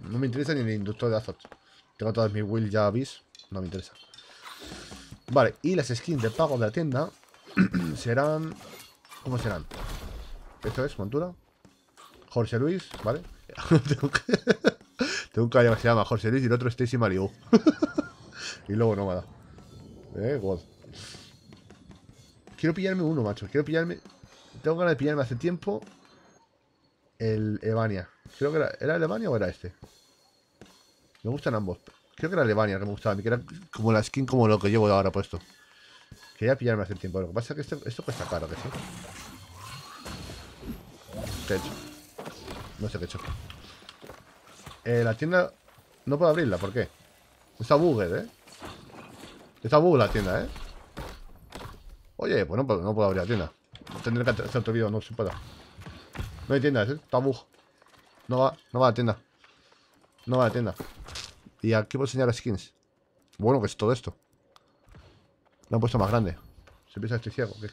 No me interesa ni el inductor de Azot. Tengo todas mis wheels ya, ¿vis? No me interesa. Vale, y las skins de pago de la tienda serán... ¿Cómo serán? Esto es, montura. Jorge Luis, ¿vale? Tengo que... Tengo un caballo que se llama Jorge Luis y el otro Stacy Malibu. Y luego nómada. Eh, God. Quiero pillarme uno, macho. Quiero pillarme... Tengo ganas de pillarme hace tiempo el Evania. Creo que era... ¿Era el Evania o era este? Me gustan ambos. Creo que era el Evania que me gustaba a mí, que era como la skin como lo que llevo ahora puesto. Quería pillarme hace tiempo. Lo que pasa es que este, esto cuesta caro, que sí. ¿Qué he hecho? No sé qué he hecho. Eh, la tienda... No puedo abrirla, ¿por qué? Está bugged, ¿eh? Está bugged la tienda, ¿eh? Oye, pues no, no puedo abrir la tienda. Tendré que hacer otro vídeo, no se pueda. No hay tiendas, ¿eh? Está bug. No va, no va a la tienda. No va a la tienda. Y aquí puedo enseñar skins. Bueno, que es todo esto. Lo han puesto más grande. Se piensa que estoy ciego, ¿qué?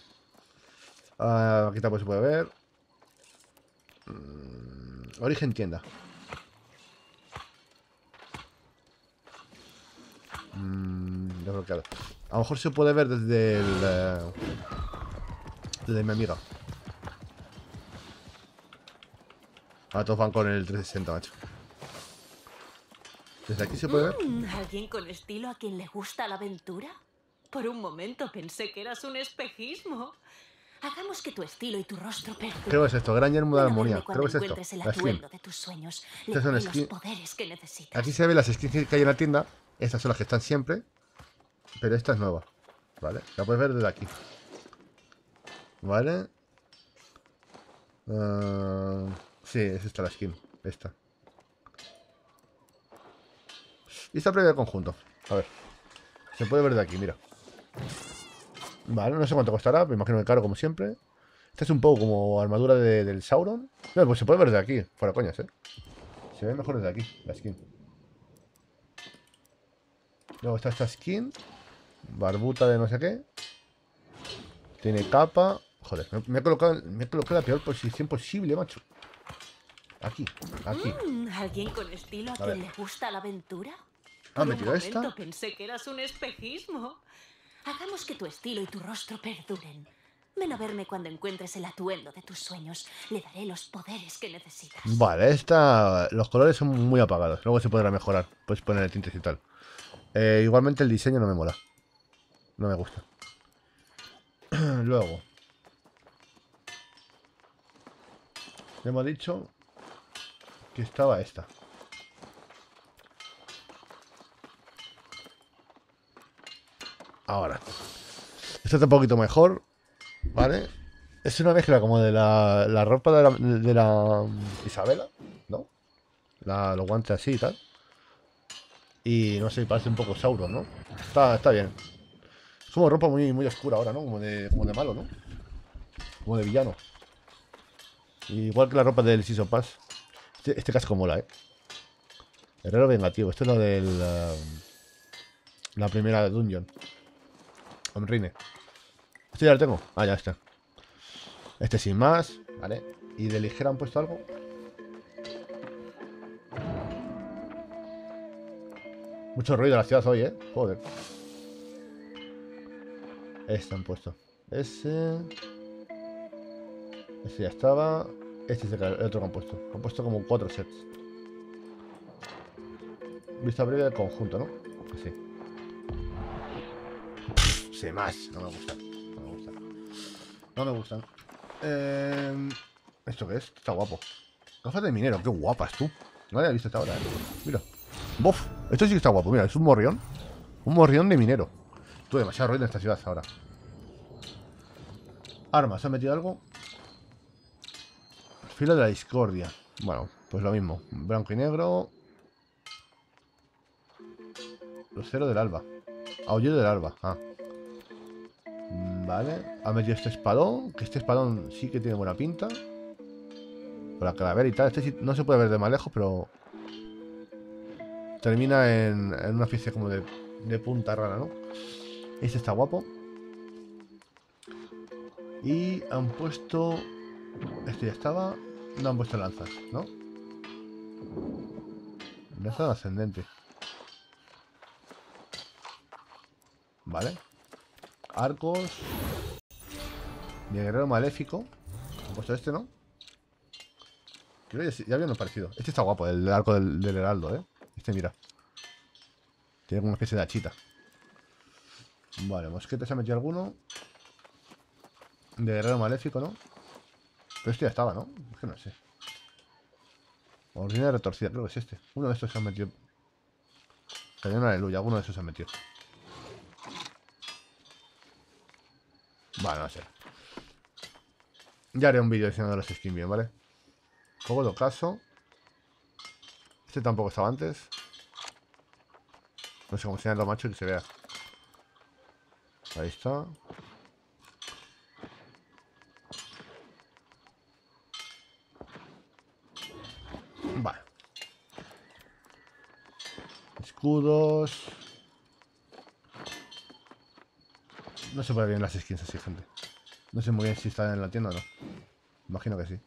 Ah, aquí tampoco se puede ver. Mm, origen tienda. Mm, yo creo que a lo mejor se puede ver desde el, desde mi amiga. Ahora todos van con el trescientos sesenta, macho. Desde aquí se puede ver. ¿Alguien con estilo a quien le gusta la aventura? Por un momento pensé que eras un espejismo. Hagamos que tu estilo y tu rostro perdure. Creo que es esto, gran yermo de armonía. Creo que es esto, la skin. Estas son skins. Aquí se ven las skins que hay en la tienda. Estas son las que están siempre. Pero esta es nueva, ¿vale? La puedes ver desde aquí, ¿vale? Uh, sí, es esta la skin. Esta. Y esta previa de conjunto. A ver. Se puede ver de aquí, mira. Vale, no sé cuánto costará. Me imagino que caro como siempre. Esta es un poco como armadura de, del Sauron. No, pues se puede ver de aquí. Fuera coñas, ¿eh? Se ve mejor desde aquí, la skin. Luego está esta skin. Barbuta de no sé qué. Tiene capa. Joder, me, me, he colocado, me he colocado la peor posición posible, macho. Aquí, aquí. ¿Alguien con estilo a, a quien le gusta la aventura? Ah, me tiró esta. Pensé que eras un espejismo. Hagamos que tu estilo y tu rostro perduren. Ven a verme cuando encuentres el atuendo de tus sueños. Le daré los poderes que necesitas. Vale, esta... Los colores son muy apagados. Luego se podrá mejorar. Puedes poner tintes y tal. Eh, igualmente el diseño no me mola. No me gusta. Luego. Le hemos dicho que estaba esta. Ahora. Esta está un poquito mejor. Vale. Es una mezcla como de la, la ropa de la, de la Isabela, ¿no? La, los guantes así y tal. Y no sé, parece un poco Sauron, ¿no? Está, está bien. Es como ropa muy, muy oscura ahora, ¿no? Como de, como de malo, ¿no? Como de villano. Igual que la ropa del Season Pass. Este, este casco mola, ¿eh? Herrero vengativo. Esto es lo del... La, la primera Dungeon. Omrine. Este ya lo tengo. Ah, ya está. Este sin más, ¿vale? ¿Y de ligera han puesto algo? Mucho ruido en la ciudad hoy, ¿eh? Joder. Este han puesto. Ese... Este ya estaba. Este es el otro que han puesto. Han puesto como cuatro sets. Vista previa del conjunto, ¿no? Así. Se más. No me gusta. No me gustan. Eh, ¿Esto qué es? Está guapo. Gafas de minero, qué guapas tú. No la he visto hasta ahora, eh. Mira. Bof. Esto sí que está guapo, mira, es un morrión. Un morrión de minero. Tú, demasiado ruido en esta ciudad ahora. Armas, ¿ha metido algo? Filo de la discordia. Bueno, pues lo mismo. Blanco y negro. Lucero del alba. Aullido del alba. Ah. Vale, ha metido este espadón. Que este espadón sí que tiene buena pinta. Por la calavera y tal. Este sí, no se puede ver de más lejos, pero termina en, en una especie como de, de punta rara, ¿no? Este está guapo. Y han puesto... Este ya estaba. No han puesto lanzas, ¿no? Lanza ascendente. Vale. Arcos. Mi guerrero maléfico. Han puesto este, ¿no? Creo que ya había uno parecido. Este está guapo, el arco del, del heraldo, ¿eh? Este, mira. Tiene como una especie de hachita. Vale, mosquete se ha metido alguno. De guerrero maléfico, ¿no? Pero este ya estaba, ¿no? Es que no sé. Ordina retorcida, creo que es este. Uno de estos se han metido. Cañón aleluya, uno de esos se han metido. Bueno, no sé. Ya haré un vídeo diciendo los skins bien, ¿vale? Poco de ocaso. Este tampoco estaba antes. No sé cómo sean los machos que se vea. Ahí está. Vale. Escudos. No se puede ver bien las skins así, gente. No sé muy bien si están en la tienda o no. Imagino que sí.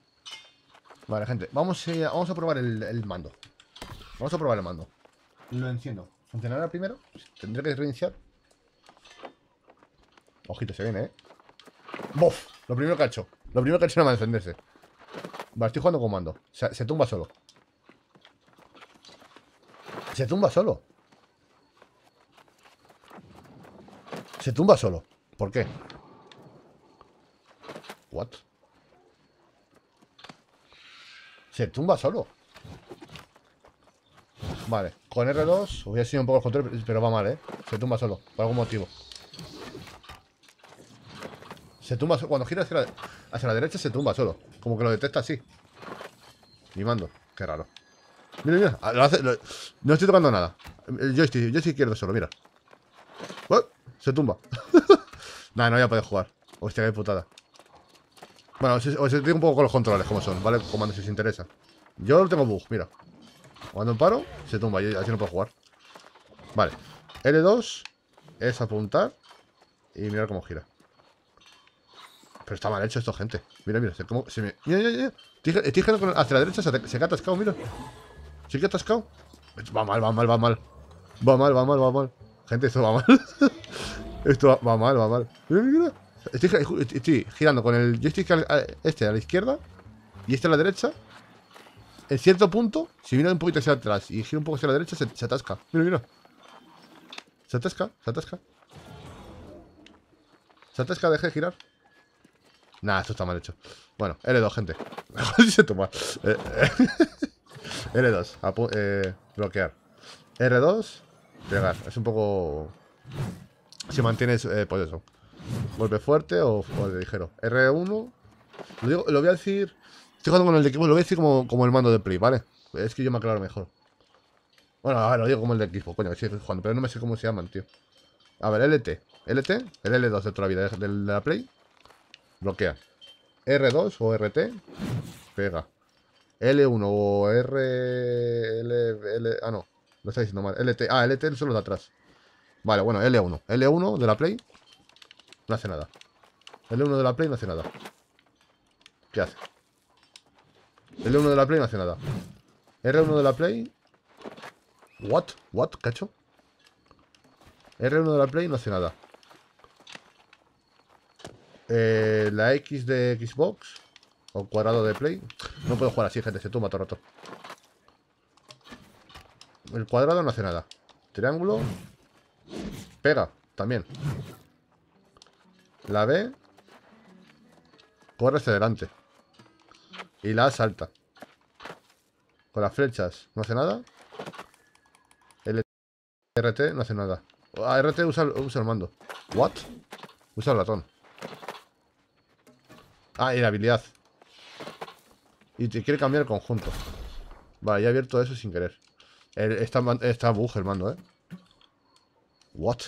Vale, gente, vamos a, vamos a probar el, el mando. Vamos a probar el mando. Lo enciendo. ¿Funcionará primero? Tendré que reiniciar. Ojito, se viene, eh. ¡Bof! Lo primero que ha hecho. Lo primero que ha hecho era encenderse. Vale, estoy jugando con mando. Se, se tumba solo. Se tumba solo. Se tumba solo. ¿Por qué? What? Se tumba solo. Vale, con erre dos hubiera sido un poco el control, pero va mal, ¿eh? Se tumba solo, por algún motivo. Se tumba solo. Cuando gira hacia la, hacia la derecha se tumba solo. Como que lo detecta así. Mi mando, qué raro. Mira, mira, lo hace, lo, no estoy tocando nada. Yo estoy, yo estoy izquierdo solo, mira. ¿What? Se tumba. Nada, no voy a poder jugar. Hostia, qué putada. Bueno, os, os digo un poco con los controles como son, ¿vale? Comando si os interesa. Yo tengo bug, mira. Cuando paro, se tumba, yo así no puedo jugar. Vale, ele dos es apuntar y mirar cómo gira. Pero está mal hecho esto, gente. Mira, mira, se, como, se me... Mira, mira, mira. Estoy girando hacia la derecha, se, se que ha atascado, mira. Sí que ha atascado. Va mal, va mal, va mal. Va mal, va mal, va mal. Gente, esto va mal. Esto va, va mal, va mal. Mira, mira. Estoy, estoy, estoy girando con el joystick a, a, este a la izquierda y este a la derecha. En cierto punto, si viene un poquito hacia atrás y gira un poco hacia la derecha, se, se atasca. Mira, mira. Se atasca, se atasca. Se atasca, deje de girar. Nah, esto está mal hecho. Bueno, L dos, gente. Mejor se toma. Eh, eh. L dos, eh, bloquear. R dos, pegar. Es un poco... Si mantienes, eh, pues eso. Golpe fuerte o, o ligero. R uno. Lo, digo, lo voy a decir... Estoy jugando con el de Xbox, lo voy a decir como, como el mando de Play, ¿vale? Es que yo me aclaro mejor. Bueno, a ver, lo digo como el de Xbox, coño, que estoy jugando, pero no me sé cómo se llaman, tío. A ver, L T. L T, el L dos de toda la vida, de la Play. Bloquea. R dos o R T. Pega. L uno o R... L... L... Ah, no. Lo está diciendo mal. L T. Ah, L T son los de atrás. Vale, bueno, L uno. L uno de la Play. No hace nada. L uno de la Play no hace nada. ¿Qué hace? L uno de la Play no hace nada. R uno de la Play... What? What? ¿Cacho? R uno de la Play no hace nada. Eh, la X de Xbox... O cuadrado de Play. No puedo jugar así, gente. Se tumba todo el rato. El cuadrado no hace nada. Triángulo. Pega. También. La B. Corre hacia adelante. Y la A salta. Con las flechas. No hace nada. R T no hace nada. Ah, R T usa, usa el mando. ¿What? Usa el ratón. Ah, y la habilidad. Y te quiere cambiar el conjunto. Vale, ya he abierto eso sin querer. El, está, está bug el mando, ¿eh? What?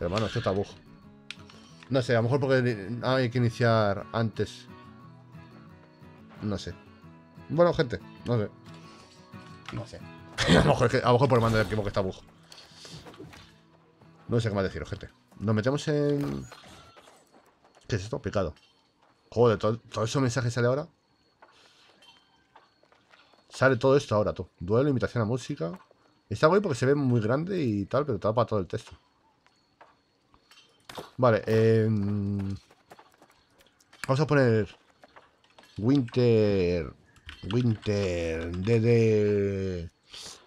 Hermano, esto está bug. No sé, a lo mejor porque hay que iniciar antes. No sé. Bueno, gente, no sé. No sé. A lo mejor, a lo mejor por el mando del equipo que está bug. No sé qué más deciros, gente. Nos metemos en... ¿Qué es esto? Picado. Joder, ¿todo, todo esos mensajes sale ahora? Sale todo esto ahora, tú. Duelo, imitación a música. Está guay porque se ve muy grande y tal, pero tapa todo el texto. Vale, eh, vamos a poner Winter Winter D D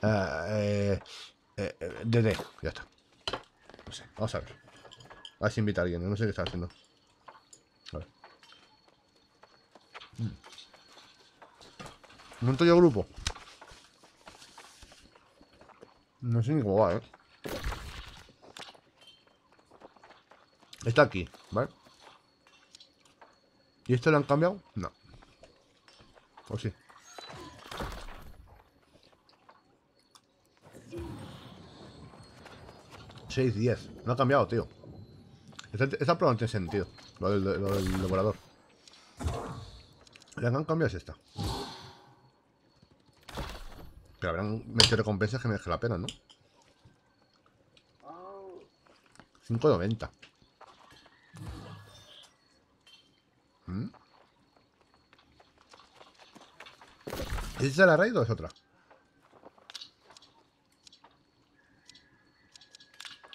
uh, eh, eh, D D. Ya está. No sé, vamos a ver. A ver si invita a alguien, no sé qué está haciendo. A ver. ¿Monto yo grupo? No sé ni cómo va, eh. Está aquí, ¿vale? ¿Y esto lo han cambiado? No. ¿O sí? seis diez. No ha cambiado, tío. Esta, esta prueba no tiene sentido. Lo del, lo del devorador. La que han cambiado es esta. Pero habrán metido recompensas que me deje la pena, ¿no? cinco noventa. ¿Mm? ¿Es esa la raid o es otra?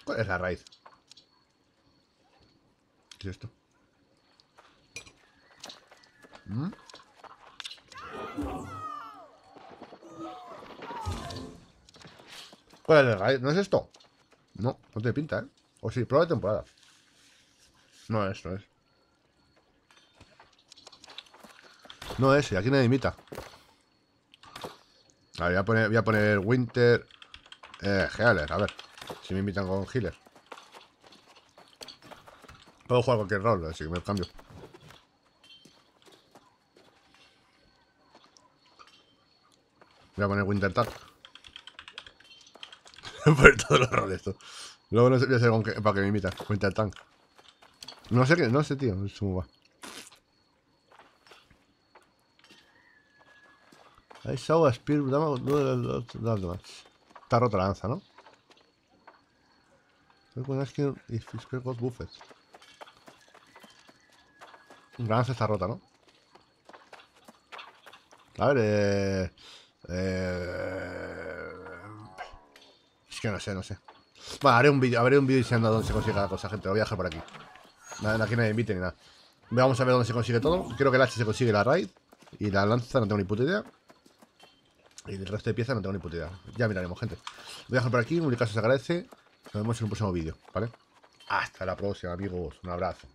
¿Cuál es la raid? ¿Qué es esto? ¿Mm? ¿Cuál es el raid? ¿No es esto? No, no te pinta, ¿eh? O sí, prueba de temporada. No es, no es. No es, y aquí nadie imita. A ver, voy a poner, voy a poner Winter eh, Healer, a ver. Si me invitan con Healer. Puedo jugar cualquier rol, así que me cambio. Voy a poner Winter Tag. Por todos los roles, esto. Luego no sé, voy a hacer con que, para que me imitan. Winter Tank. No sé qué, no sé, tío. No sé cómo va. I saw a spear damage. Está rota la lanza, ¿no? Pero cuando es que. If it's got buffets. Gran cesta rota, ¿no? A ver, eh, eh, es que no sé, no sé. Bueno, haré un vídeo, habré un vídeo diciendo dónde se consigue cada cosa, gente. Lo voy a dejar por aquí. Aquí nadie invite ni nada. Vamos a ver dónde se consigue todo. Creo que el hache se consigue la raid. Y la lanza no tengo ni puta idea. Y el resto de piezas no tengo ni puta idea. Ya miraremos, gente. Voy a dejar por aquí. En un caso se agradece. Nos vemos en un próximo vídeo, ¿vale? Hasta la próxima, amigos. Un abrazo.